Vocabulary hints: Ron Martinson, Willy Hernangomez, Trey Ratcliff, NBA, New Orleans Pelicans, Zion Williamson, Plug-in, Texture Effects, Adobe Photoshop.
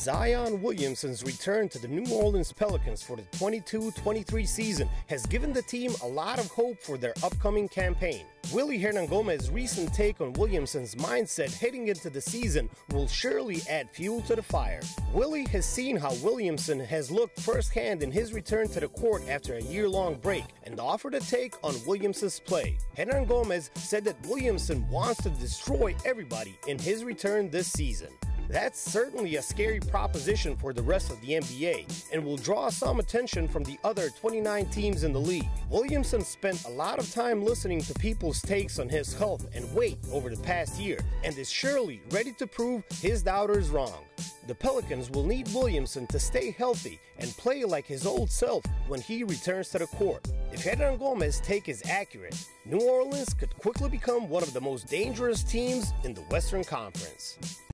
Zion Williamson's return to the New Orleans Pelicans for the 22-23 season has given the team a lot of hope for their upcoming campaign. Willy Hernangomez's recent take on Williamson's mindset heading into the season will surely add fuel to the fire. Willy has seen how Williamson has looked firsthand in his return to the court after a year-long break and offered a take on Williamson's play. Hernangomez said that Williamson wants to destroy everybody in his return this season. That's certainly a scary proposition for the rest of the NBA and will draw some attention from the other 29 teams in the league. Williamson spent a lot of time listening to people's takes on his health and weight over the past year and is surely ready to prove his doubters wrong. The Pelicans will need Williamson to stay healthy and play like his old self when he returns to the court. If Hernangomez's take is accurate, New Orleans could quickly become one of the most dangerous teams in the Western Conference.